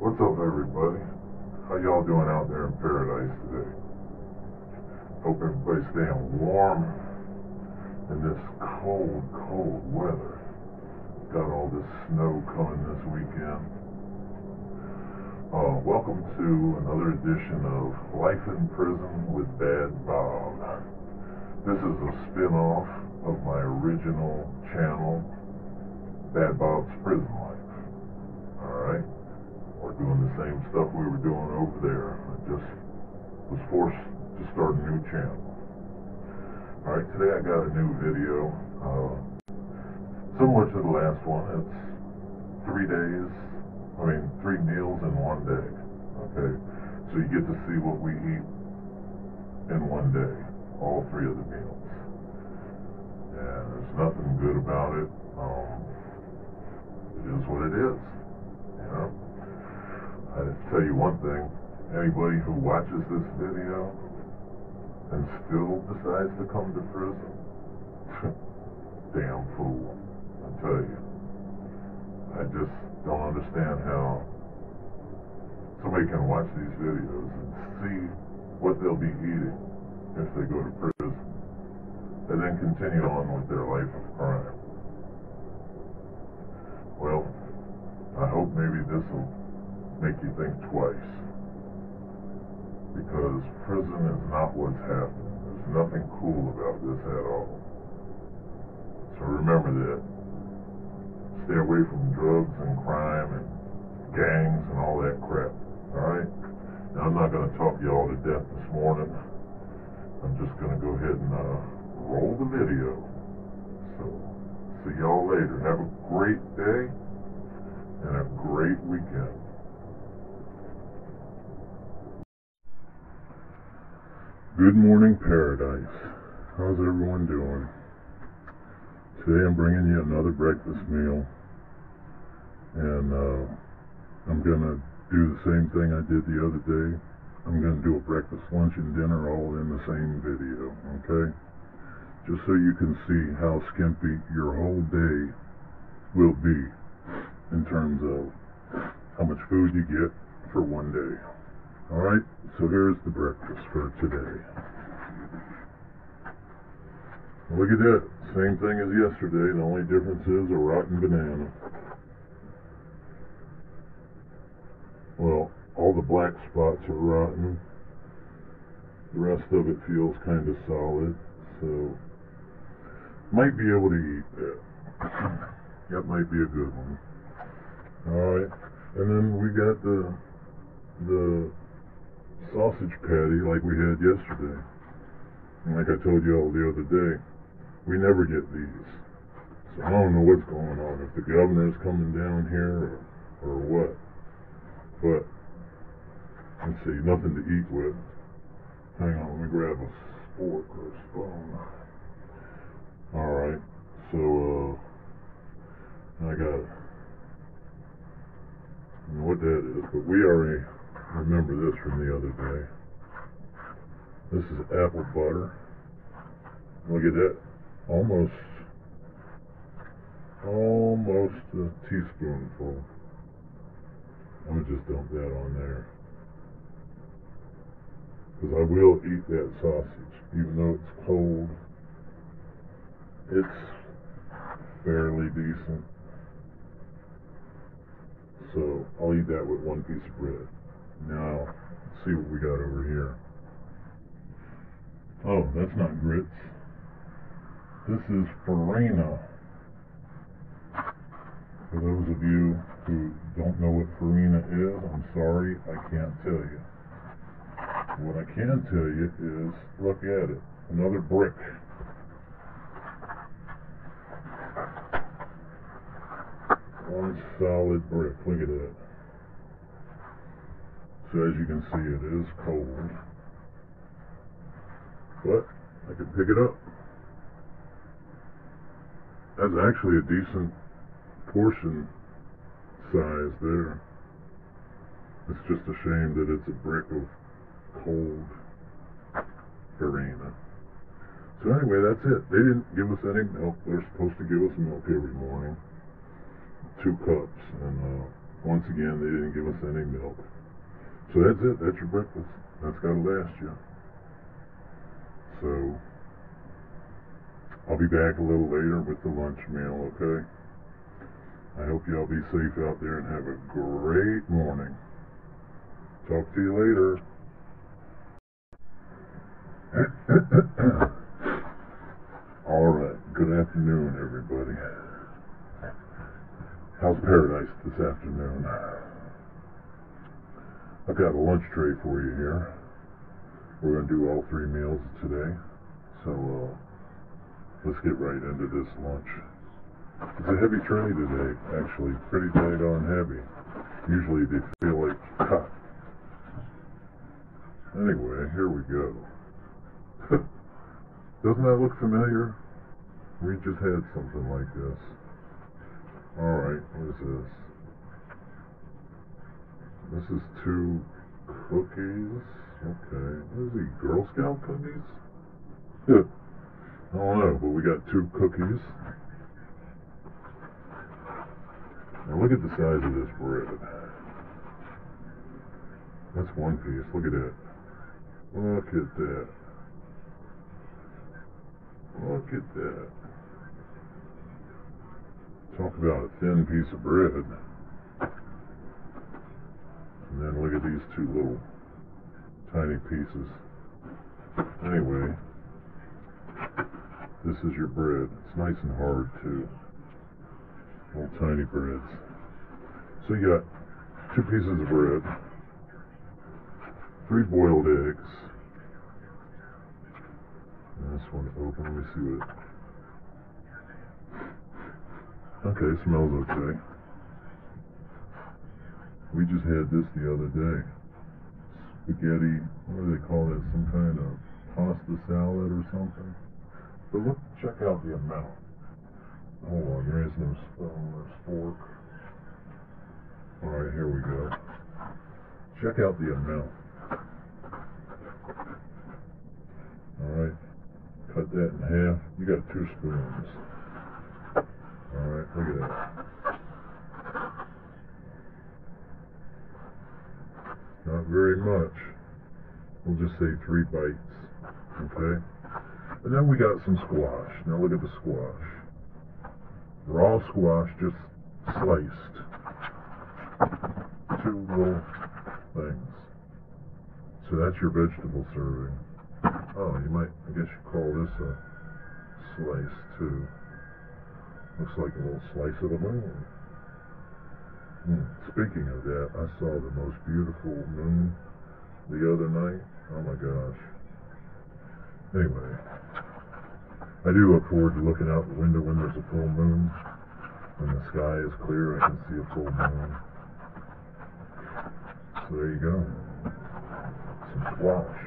What's up, everybody? How y'all doing out there in paradise today? Hope everybody's staying warm in this cold, cold weather. Got all this snow coming this weekend. Welcome to another edition of Life in Prison with Badd Bob. This is a spin-off of my original channel, Badd Bob's Prison Life. Alright? We're doing the same stuff we were doing over there. I just was forced to start a new channel. Alright, today I got a new video. Similar to the last one. It's 3 meals in one day. Okay? So you get to see what we eat in one day. All three of the meals. And there's nothing good about it. It is what it is. You know? I tell you one thing, anybody who watches this video and still decides to come to prison, damn fool, I tell you. I just don't understand how somebody can watch these videos and see what they'll be eating if they go to prison, and then continue on with their life of crime. Well, I hope maybe this will make you think twice, because prison is not what's happening. There's nothing cool about this at all. So remember that. Stay away from drugs and crime and gangs and all that crap. Alright? Now I'm not going to talk y'all to death this morning. I'm just going to go ahead and roll the video. So, see y'all later. Have a great day and a great weekend. Good morning, paradise. How's everyone doing? Today I'm bringing you another breakfast meal, and I'm gonna do the same thing I did the other day. I'm gonna do a breakfast, lunch, and dinner all in the same video, okay? Just so you can see how skimpy your whole day will be in terms of how much food you get for one day. Alright, so here's the breakfast for today. Look at that. Same thing as yesterday. The only difference is a rotten banana. Well, all the black spots are rotten. The rest of it feels kind of solid. So, might be able to eat that. That might be a good one. Alright, and then we got the sausage patty like we had yesterday. And like I told you all the other day, we never get these. So I don't know what's going on, if the governor's coming down here or what. But, let's see, nothing to eat with. Hang on, let me grab a fork or a spoon. Alright, so, I got, I don't know what that is, but we already remember this from the other day. This is apple butter. Look at that. Almost a teaspoonful. I'm gonna just dump that on there, because I will eat that sausage, even though it's cold. It's fairly decent. So I'll eat that with one piece of bread. Now, let's see what we got over here. Oh, that's not grits. This is farina. For those of you who don't know what farina is, I'm sorry, I can't tell you. What I can tell you is, look at it, another brick. One solid brick, look at that. So as you can see, it is cold, but I can pick it up. That's actually a decent portion size there. It's just a shame that it's a brick of cold farina. So anyway, that's it. They didn't give us any milk. They're supposed to give us milk every morning. 2 cups, and Once again, they didn't give us any milk. So that's it. That's your breakfast. That's got to last you. So I'll be back a little later with the lunch meal, okay? I hope y'all be safe out there and have a great morning. Talk to you later. Alright, good afternoon, everybody. How's paradise this afternoon? I've got a lunch tray for you here. We're going to do all three meals today. So, let's get right into this lunch. It's a heavy tray today, actually. Pretty daggone heavy. Usually they feel like hot. Anyway, here we go. Doesn't that look familiar? We just had something like this. Alright, what is this? This is 2 cookies. Okay, what is it, Girl Scout cookies? I don't know, but we got 2 cookies. Now look at the size of this bread. That's one piece, look at it. Look at that. Look at that. Talk about a thin piece of bread. And then look at these 2 little tiny pieces. Anyway, this is your bread. It's nice and hard too. Little tiny breads. So you got 2 pieces of bread, 3 boiled eggs. This one's open. Let me see what it... Okay, smells okay. We just had this the other day. Spaghetti, what do they call that? Some kind of pasta salad or something. But look, check out the amount. Hold on, there is no spoon or fork. Alright, here we go. Check out the amount. Alright. Cut that in half. You got 2 spoons. Alright, look at that. Not very much. We'll just say 3 bites. Okay? And then we got some squash. Now look at the squash. Raw squash, just sliced. 2 little things. So that's your vegetable serving. Oh, you might, I guess you call this a slice too. Looks like a little slice of a moon. Speaking of that, I saw the most beautiful moon the other night. Oh my gosh. Anyway, I do look forward to looking out the window when there's a full moon. When the sky is clear, I can see a full moon. So there you go. Some squash.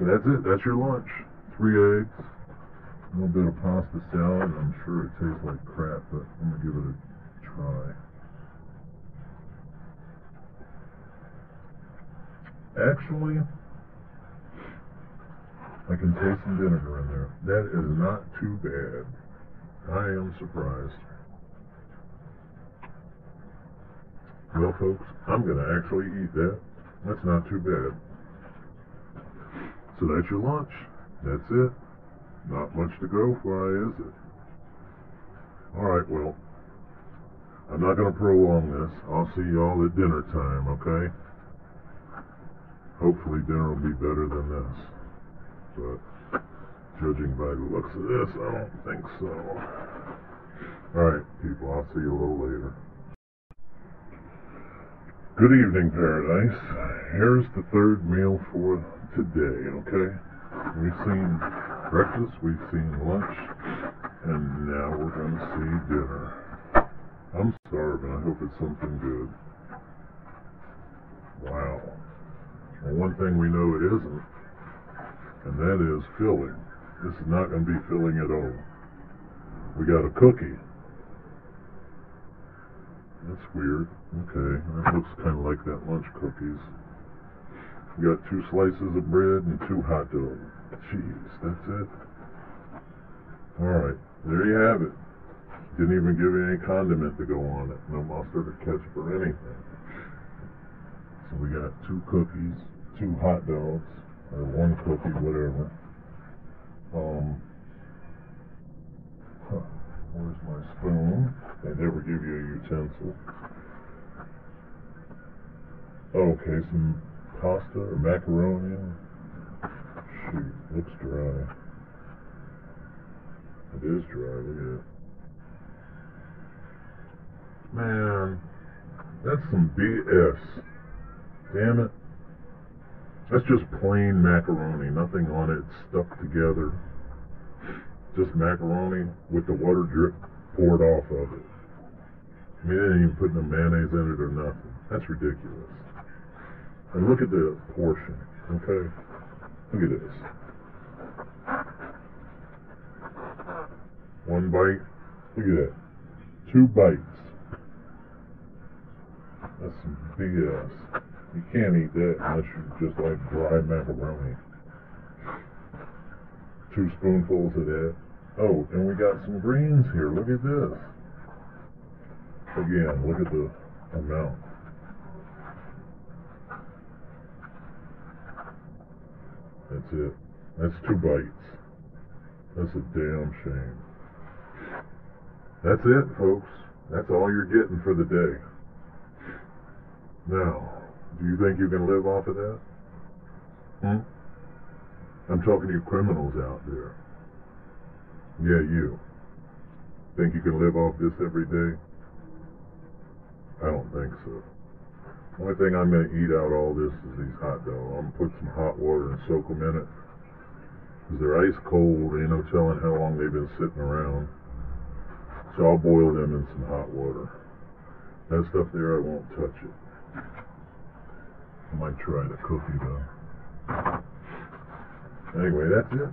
So that's it, that's your lunch. 3 eggs, a little bit of pasta salad. I'm sure it tastes like crap, but I'm gonna give it a try. Actually, I can taste some vinegar in there. That is not too bad. I am surprised. Well folks, I'm gonna actually eat that. That's not too bad. So that's your lunch. That's it. Not much to go for, is it? Alright, well, I'm not going to prolong this. I'll see y'all at dinner time, okay? Hopefully dinner will be better than this. But, judging by the looks of this, I don't think so. Alright, people, I'll see you a little later. Good evening, Paradise. Here's the 3rd meal for today, okay? We've seen breakfast, we've seen lunch, and now we're going to see dinner. I'm starving. I hope it's something good. Wow. Well, one thing we know it isn't, and that is filling. This is not going to be filling at all. We got a cookie. That's weird. Okay, that looks kind of like that lunch cookies. We got 2 slices of bread and 2 hot dogs. Jeez, that's it. Alright, there you have it. Didn't even give me any condiment to go on it. No mustard or ketchup or anything. So we got 2 cookies, 2 hot dogs, or 1 cookie, whatever. Where's my spoon? They never give you a utensil. Okay, some pasta or macaroni. Shoot, looks dry. It is dry, look at it. Man, that's some BS. Damn it. That's just plain macaroni, nothing on it stuck together. Just macaroni with the water drip poured off of it. I mean, they didn't even put no mayonnaise in it or nothing. That's ridiculous. And look at the portion, okay? Look at this. 1 bite. Look at that. 2 bites. That's some BS. You can't eat that unless you just like dry macaroni. 2 spoonfuls of that. Oh, and we got some greens here. Look at this. Again, look at the amount. That's it. That's 2 bites. That's a damn shame. That's it, folks. That's all you're getting for the day. Now, do you think you can live off of that? I'm talking to you criminals out there. Yeah, you. Think you can live off this every day? I don't think so. Only thing I'm going to eat out all this is these hot dogs. I'm going to put some hot water and soak them in it. Because they're ice cold, ain't no telling how long they've been sitting around. So I'll boil them in some hot water. That stuff there, I won't touch it. I might try the cookie, though. Anyway, that's it.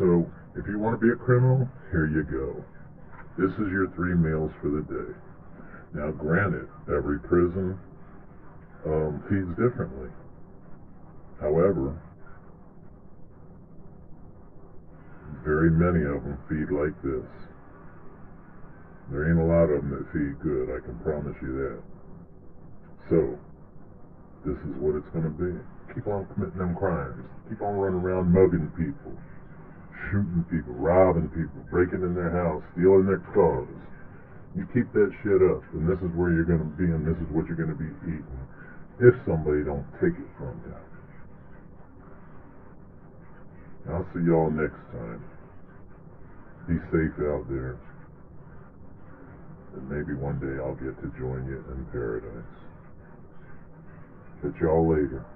So, if you want to be a criminal, here you go. This is your 3 meals for the day. Now, granted, every prison feeds differently. However, very many of them feed like this. There ain't a lot of them that feed good, I can promise you that. So, this is what it's going to be. Keep on committing them crimes. Keep on running around mugging people, shooting people, robbing people, breaking in their house, stealing their cars. You keep that shit up, and this is where you're going to be, and this is what you're going to be eating, if somebody don't take it from you. I'll see y'all next time. Be safe out there. And maybe one day I'll get to join you in paradise. Catch y'all later.